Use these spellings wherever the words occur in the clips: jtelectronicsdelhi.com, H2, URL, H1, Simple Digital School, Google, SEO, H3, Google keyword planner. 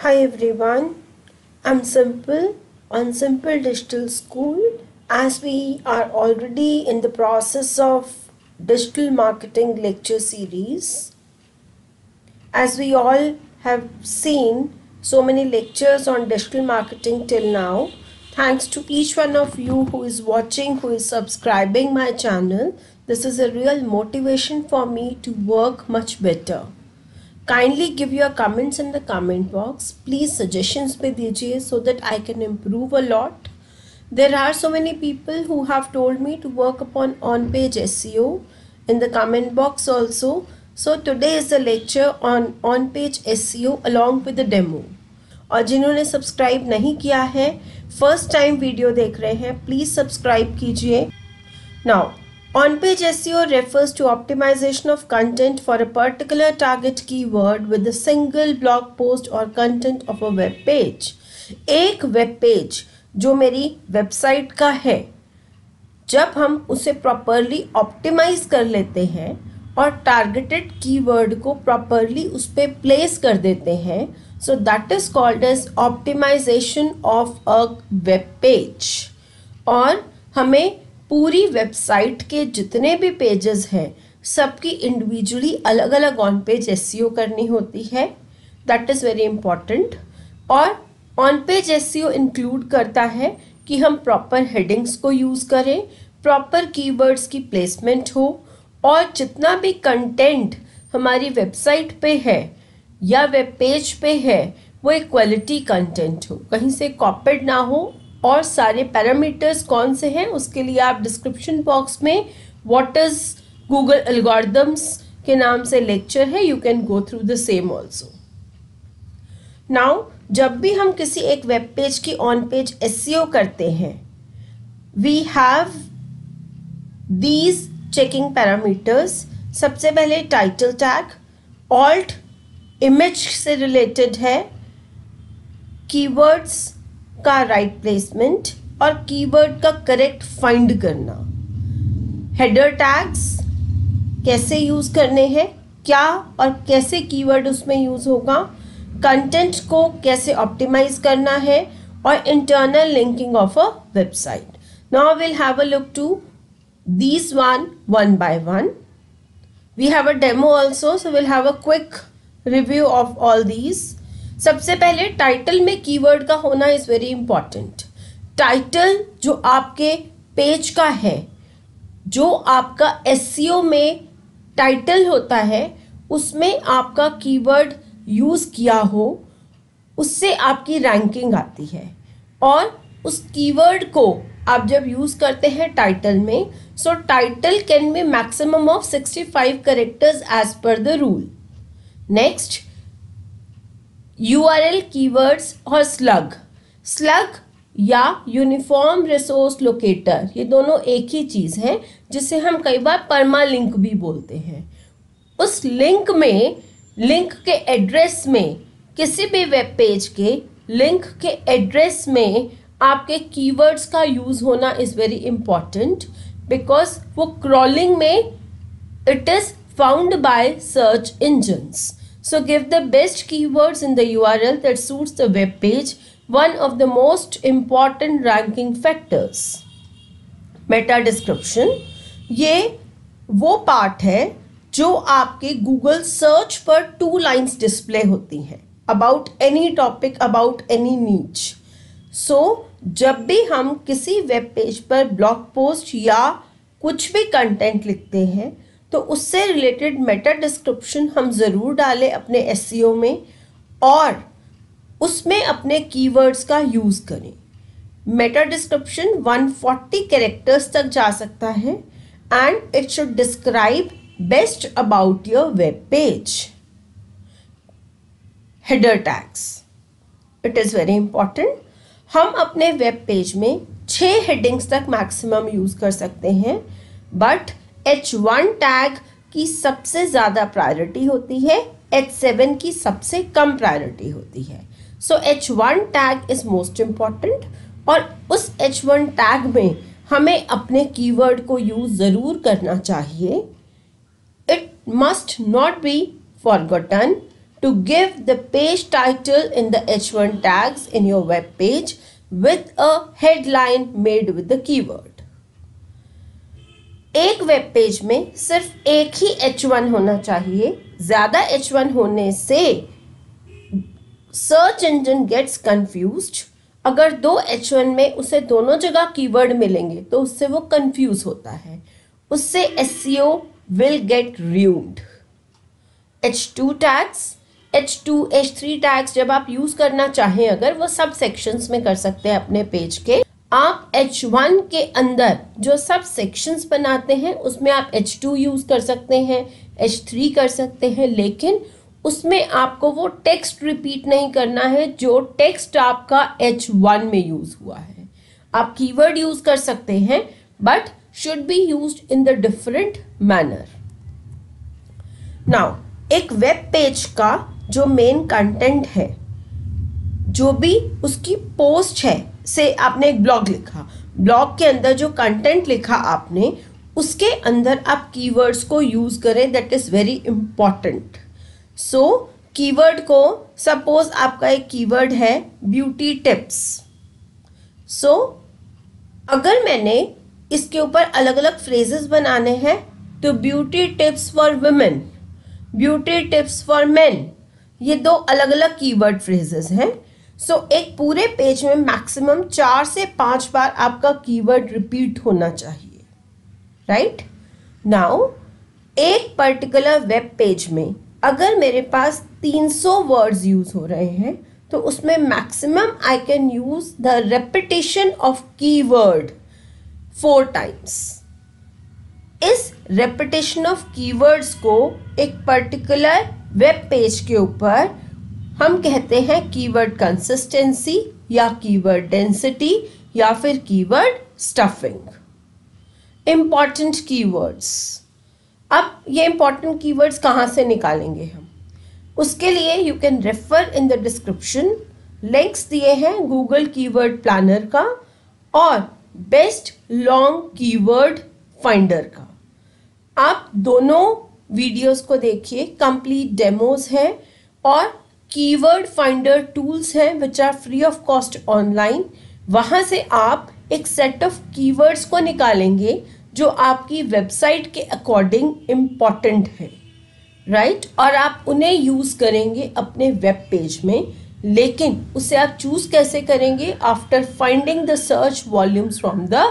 Hi everyone, I'm Simple on Simple Digital School. As we are already in the process of digital marketing lecture series, as we all have seen so many lectures on digital marketing till now, thanks to each one of you who is watching, who is subscribing my channel. This is a real motivation for me to work much better. Kindly give your comments in the comment box. Please suggestions पे दीजिए so that I can improve a lot. There are so many people who have told me to work upon on-page SEO in the comment box also. So today is the lecture on on-page SEO along with the demo. और जिन्होंने subscribe नहीं किया है, first time video देख रहे हैं, please subscribe कीजिए. Now On-page SEO refers to optimization of content for a particular target keyword with a single blog post or content of a web page. एक web page जो मेरी website का है, जब हम उसे properly optimize कर लेते हैं और targeted keyword को properly उस पे place कर देते हैं, so that is called as optimization of a web page. और हमें पूरी वेबसाइट के जितने भी पेजेस हैं सबकी इंडिविजुअली अलग अलग ऑन पेज एसईओ करनी होती है. That is very important. और ऑन पेज एसईओ इंक्लूड करता है कि हम प्रॉपर हेडिंग्स को यूज़ करें, प्रॉपर कीवर्ड्स की प्लेसमेंट हो, और जितना भी कंटेंट हमारी वेबसाइट पे है या वेब पेज पे है वो एक क्वालिटी कंटेंट हो, कहीं से कॉपीड ना हो. और सारे पैरामीटर्स कौन से हैं उसके लिए आप डिस्क्रिप्शन बॉक्स में व्हाट इज गूगल एल्गोरिदम्स के नाम से लेक्चर है, you can go through the same also. Now जब भी हम किसी एक वेब पेज की ऑन पेज एसईओ करते हैं, we have these checking parameters. सबसे पहले टाइटल टैग, ऑल्ट इमेज से रिलेटेड है, कीवर्ड्स का राइट प्लेसमेंट और कीवर्ड का करेक्ट फाइंड करना, हेडर टैग्स कैसे यूज़ करने हैं, क्या और कैसे कीवर्ड उसमें यूज़ होगा, कंटेंट को कैसे ऑप्टिमाइज करना है, और internal linking of a website. Now will have a look to these one by one. We have a demo also, so will have a quick review of all these. सबसे पहले title में keyword का होना is very important. Title जो आपके page का है, जो आपका एसईओ में टाइटल होता है, उसमें आपका कीवर्ड यूज़ किया हो, उससे आपकी रैंकिंग आती है. और उस कीवर्ड को आप जब यूज़ करते हैं टाइटल में, so title can be maximum of 65 characters as per the rule. Next URL keywords और स्लग या यूनिफॉर्म रिसोर्स लोकेटर, ये दोनों एक ही चीज़ है जिसे हम कई बार परमा लिंक भी बोलते हैं. उस लिंक में, लिंक के एड्रेस में, किसी भी वेब पेज के लिंक के एड्रेस में आपके कीवर्ड्स का यूज़ होना इज़ वेरी इम्पॉर्टेंट, बिकॉज वो क्रॉलिंग में it is found by search engines. So give the best keywords in the URL that suits the web page, one of the most important ranking factors. Meta description, ये वो part है जो आपके Google search पर 2 lines display होती हैं about any topic, about any niche. So जब भी हम किसी वेब पेज पर ब्लॉग पोस्ट या कुछ भी कंटेंट लिखते हैं तो उससे रिलेटेड मेटा डिस्क्रिप्शन हम ज़रूर डालें अपने एसईओ में, और उसमें अपने कीवर्ड्स का यूज़ करें. मेटा डिस्क्रिप्शन 140 कैरेक्टर्स तक जा सकता है and it should describe best about your web page. Header tags, it is very important. हम अपने वेब पेज में 6 हेडिंग्स तक मैक्सिमम यूज़ कर सकते हैं, बट H1 टैग की सबसे ज़्यादा प्रायोरिटी होती है, H7 की सबसे कम प्रायोरिटी होती है. So H1 tag is most important, और उस H1 टैग में हमें अपने कीवर्ड को यूज़ ज़रूर करना चाहिए. It must not be forgotten. to give the page title in the H1 tags in your web page with a headline made with the keyword. एक वेब पेज में सिर्फ एक ही H1 होना चाहिए. ज़्यादा H1 होने से सर्च इंजन गेट्स कन्फ्यूज्ड. अगर दो H1 में उसे दोनों जगह कीवर्ड मिलेंगे तो उससे वो कन्फ्यूज होता है. उससे SEO will get ruined. H2 tags, H2, H3 tags जब आप यूज़ करना चाहें अगर वो सब सेक्शंस में कर सकते हैं अपने पेज के. आप H1 के अंदर जो सब सेक्शंस बनाते हैं उसमें आप H2 यूज़ कर सकते हैं, H3 कर सकते हैं, लेकिन उसमें आपको वो टेक्स्ट रिपीट नहीं करना है जो टेक्स्ट आपका H1 में यूज़ हुआ है. आप कीवर्ड यूज़ कर सकते हैं but should be used in the different manner. Now एक वेब पेज का जो मेन कंटेंट है, जो भी उसकी पोस्ट है, से आपने एक ब्लॉग लिखा, ब्लॉग के अंदर जो कंटेंट लिखा आपने उसके अंदर आप कीवर्ड्स को यूज़ करें. That is very important. So keyword को, सपोज आपका एक कीवर्ड है ब्यूटी टिप्स. सो अगर मैंने इसके ऊपर अलग अलग फ्रेजेस बनाने हैं तो beauty tips for women, beauty tips for men, ये दो अलग अलग कीवर्ड फ्रेजेस हैं. सो एक पूरे पेज में मैक्सिमम 4 से 5 बार आपका कीवर्ड रिपीट होना चाहिए. राइट नाउ एक पर्टिकुलर वेब पेज में अगर मेरे पास 300 वर्ड्स यूज़ हो रहे हैं तो उसमें maximum I can use the repetition of keyword 4 times. इस रेपिटेशन ऑफ कीवर्ड्स को एक पर्टिकुलर वेब पेज के ऊपर हम कहते हैं कीवर्ड कंसिस्टेंसी या कीवर्ड डेंसिटी या फिर कीवर्ड स्टफिंग. इम्पॉर्टेंट कीवर्ड्स, अब ये इम्पॉर्टेंट कीवर्ड्स कहाँ से निकालेंगे हम, उसके लिए you can refer in the description. Links दिए हैं गूगल कीवर्ड प्लानर का और बेस्ट लॉन्ग कीवर्ड फाइंडर का. आप दोनों वीडियोस को देखिए, कंप्लीट डेमोज हैं और कीवर्ड फाइंडर टूल्स हैं which are free of cost online. वहाँ से आप एक सेट ऑफ कीवर्ड्स को निकालेंगे जो आपकी वेबसाइट के अकॉर्डिंग इम्पॉर्टेंट है. राइट और आप उन्हें यूज़ करेंगे अपने वेब पेज में, लेकिन उसे आप चूज़ कैसे करेंगे, after finding the search volumes from the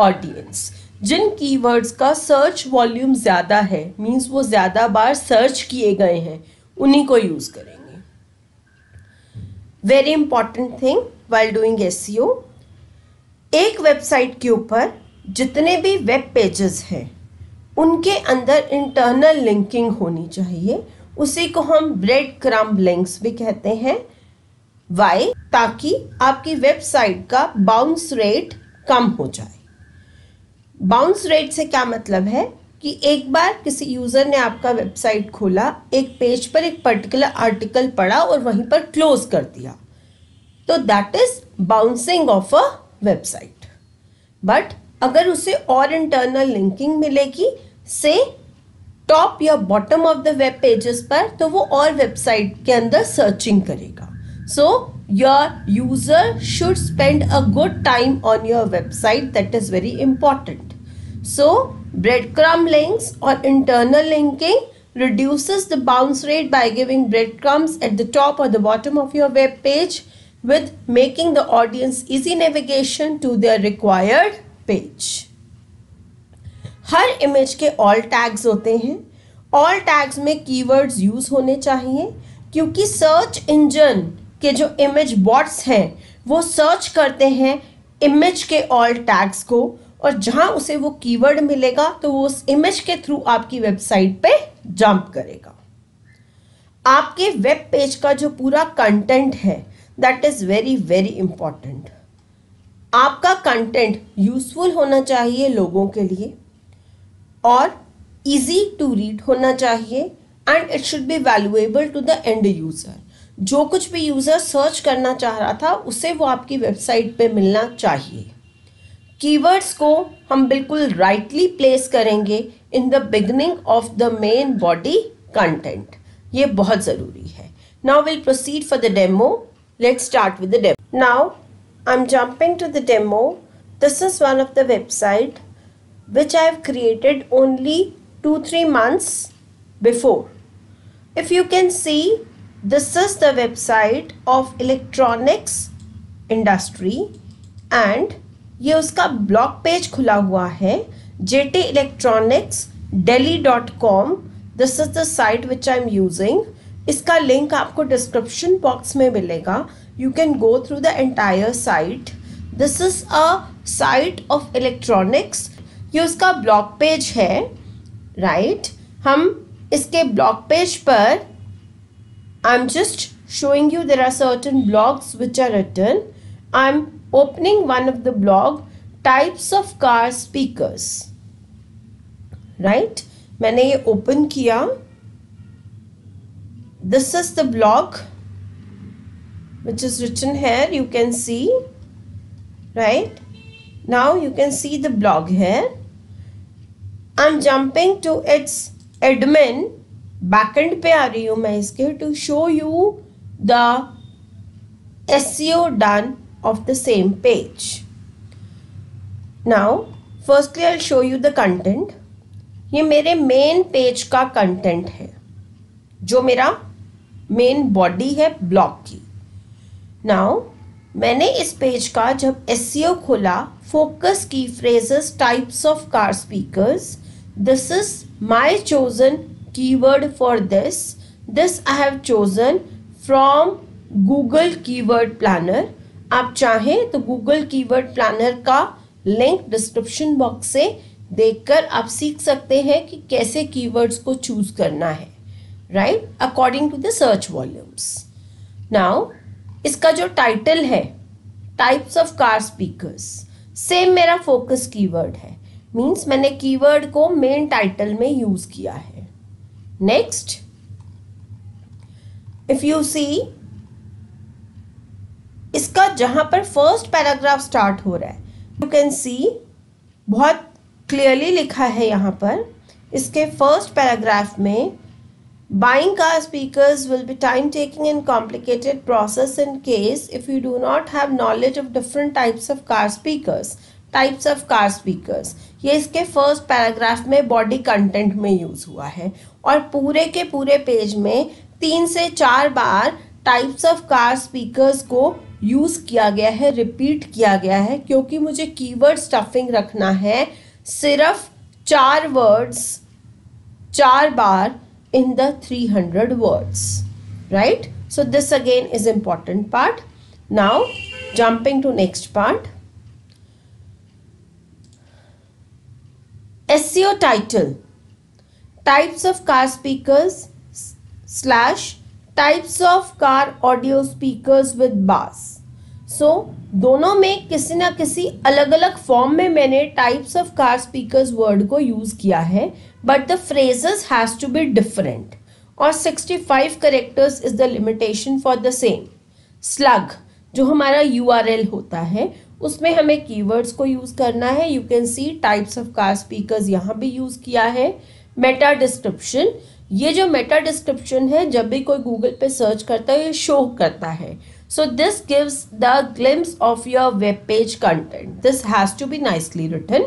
audience. जिन कीवर्ड्स का सर्च वॉल्यूम ज़्यादा है, मीन्स वो ज़्यादा बार सर्च किए गए हैं, उन्हीं को यूज़ करेंगे. Very important thing while doing SEO. एक वेबसाइट के ऊपर जितने भी वेब पेजेस हैं उनके अंदर इंटरनल लिंकिंग होनी चाहिए. उसी को हम ब्रेड क्रम्ब लिंक्स भी कहते हैं. वाई, ताकि आपकी वेबसाइट का बाउंस रेट कम हो जाए. बाउंस रेट से क्या मतलब है कि एक बार किसी यूज़र ने आपका वेबसाइट खोला, एक पेज पर एक पर्टिकुलर आर्टिकल पढ़ा और वहीं पर क्लोज कर दिया, तो that is bouncing of a website. But अगर उसे और इंटरनल लिंकिंग मिलेगी से टॉप या bottom of the web pages पर, तो वो और वेबसाइट के अंदर सर्चिंग करेगा. So your user should spend a good time on your website. That is very important. So breadcrumb links or internal linking reduces the bounce rate by giving breadcrumbs at the top or the bottom of your web page with making the audience easy navigation to their required page. हर image के all tags होते हैं. all tags में keywords use होने चाहिए क्योंकि search engine के जो image bots हैं वो search करते हैं image के all tags को और जहाँ उसे वो कीवर्ड मिलेगा तो वो उस इमेज के थ्रू आपकी वेबसाइट पे जंप करेगा. आपके वेब पेज का जो पूरा कंटेंट है that is very very important. आपका कंटेंट यूजफुल होना चाहिए लोगों के लिए और इजी टू रीड होना चाहिए and it should be valuable to the end user. जो कुछ भी यूज़र सर्च करना चाह रहा था उसे वो आपकी वेबसाइट पे मिलना चाहिए. कीवर्ड्स को हम बिल्कुल राइटली प्लेस करेंगे in the beginning of the main body content. ये बहुत ज़रूरी है. Now we'll proceed for the demo. Let's start with the demo. Now I'm jumping to the demo. This is one of the website which I've created only 2-3 months before. If you can see, this is the website of electronics industry and ये उसका blog page खुला हुआ है jtelectronicsdelhi.com. This is the site which I'm using. इसका link आपको description box में मिलेगा. You can go through the entire site. This is a site of electronics. ये उसका blog page है, right? हम इसके blog page पर I'm just showing you there are certain blogs which are written. I'm opening one of the blog, types of car speakers, right? मैंने ये open किया. This is the blog which is written here, you can see, right? Now you can see the blog here. I'm jumping to its admin, backend पे आ रही हूँ मैं इसके, to show you the SEO done of the same page. Now firstly I'll show you the content. ये मेरे main page का content है जो मेरा main body है blog की. Now मैंने इस page का जब SEO खोला, focus की phrases, types of car speakers. This is my chosen keyword for this. This I have chosen from Google keyword planner. आप चाहें तो Google keyword planner का लिंक डिस्क्रिप्शन बॉक्स से देखकर आप सीख सकते हैं कि कैसे कीवर्ड्स को चूज करना है, right, according to the search volumes. Now इसका जो टाइटल है, types of car speakers, same मेरा फोकस कीवर्ड है, मींस मैंने कीवर्ड को मेन टाइटल में यूज किया है. नेक्स्ट, इफ यू सी, इसका जहाँ पर फर्स्ट पैराग्राफ स्टार्ट हो रहा है, यू कैन सी बहुत क्लियरली लिखा है यहाँ पर. इसके फर्स्ट पैराग्राफ में buying car speakers will be time taking and complicated process in case if you do not have knowledge of different types of car speakers. Types of car speakers ये इसके first paragraph में body content में use हुआ है और पूरे के पूरे पेज में 3 से 4 बार टाइप्स ऑफ कार स्पीकर्स को यूज़ किया गया है, रिपीट किया गया है, क्योंकि मुझे कीवर्ड स्टफिंग रखना है. सिर्फ 4 वर्ड्स 4 बार in the 300 words, right. So this again is important part. Now jumping to next part, SEO title, types of car speakers / types of car audio speakers with bass. So दोनों में किसी ना किसी अलग अलग फॉर्म में मैंने types of car speakers word को यूज़ किया है, but the phrases has to be different और 65 characters is the limitation for the same. Slug जो हमारा URL होता है उसमें हमें कीवर्ड्स को यूज़ करना है. You can see types of car speakers यहाँ भी यूज़ किया है. मेटा डिस्क्रिप्शन, ये जो मेटा डिस्क्रिप्शन है जब भी कोई गूगल पे सर्च करता है ये शो करता है. So this gives the glimpse of your web page content. This has to be nicely written.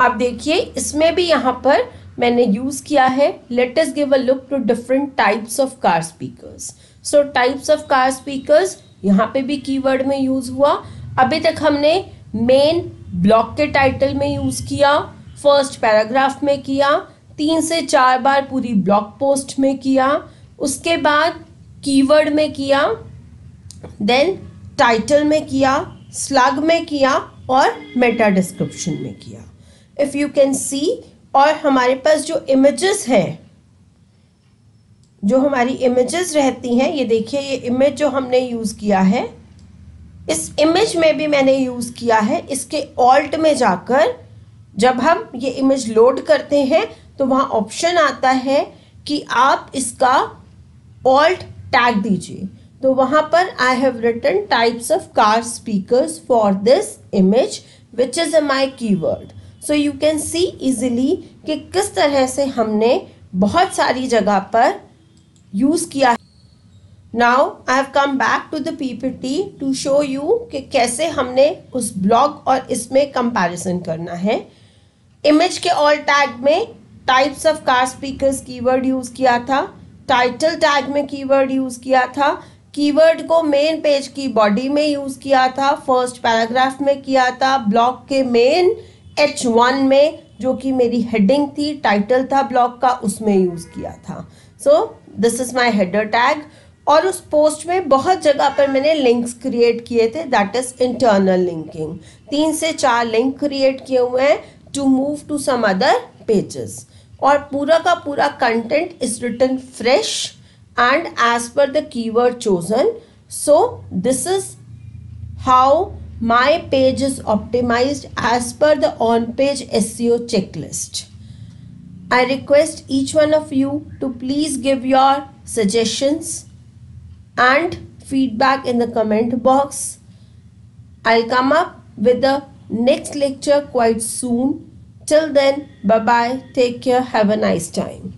आप देखिए इसमें भी यहाँ पर मैंने यूज़ किया है, let us give a look to different types of car speakers. So types of car speakers यहाँ पे भी कीवर्ड में यूज़ हुआ. अभी तक हमने मेन ब्लॉग के टाइटल में यूज़ किया, फर्स्ट पैराग्राफ में किया, 3 से 4 बार पूरी ब्लॉग पोस्ट में किया, उसके बाद कीवर्ड में किया, देन टाइटल में किया, स्लग में किया और मेटा डिस्क्रिप्शन में किया. इफ़ यू कैन सी, और हमारे पास जो इमेजेस हैं, जो हमारी इमेजेस रहती हैं, ये देखिए ये इमेज जो हमने यूज़ किया है, इस इमेज में भी मैंने यूज़ किया है. इसके ऑल्ट में जाकर जब हम ये इमेज लोड करते हैं तो वहाँ ऑप्शन आता है कि आप इसका ऑल्ट टैग दीजिए, तो वहाँ पर I have written types of car speakers for this image which is my keyword. So you can see easily कि किस तरह से हमने बहुत सारी जगह पर यूज़ किया. Now I have come back to the PPT to show you कि कैसे हमने उस ब्लॉग और इसमें कंपैरिजन करना है। इमेज के ऑल टैग में types of car speakers keyword use किया था, टाइटल टैग में कीवर्ड यूज़ किया था, कीवर्ड को मेन पेज की बॉडी में यूज़ किया था, फर्स्ट पैराग्राफ में किया था, ब्लॉग के मेन H1 में जो कि मेरी हेडिंग थी, टाइटल था ब्लॉग का, उसमें यूज़ किया था। So this is my header tag. और उस पोस्ट में बहुत जगह पर मैंने लिंक्स क्रिएट किए थे, दैट इज़ इंटरनल लिंकिंग। 3 से 4 लिंक क्रिएट किए हुए हैं to move to some other pages. और पूरा का पूरा content is written fresh and as per the keyword chosen. So this is how my page is optimized as per the on page SEO checklist. I request each one of you to please give your suggestions and feedback in the comment box. I'll come up with the next lecture quite soon. Till then, bye bye, take care, have a nice time.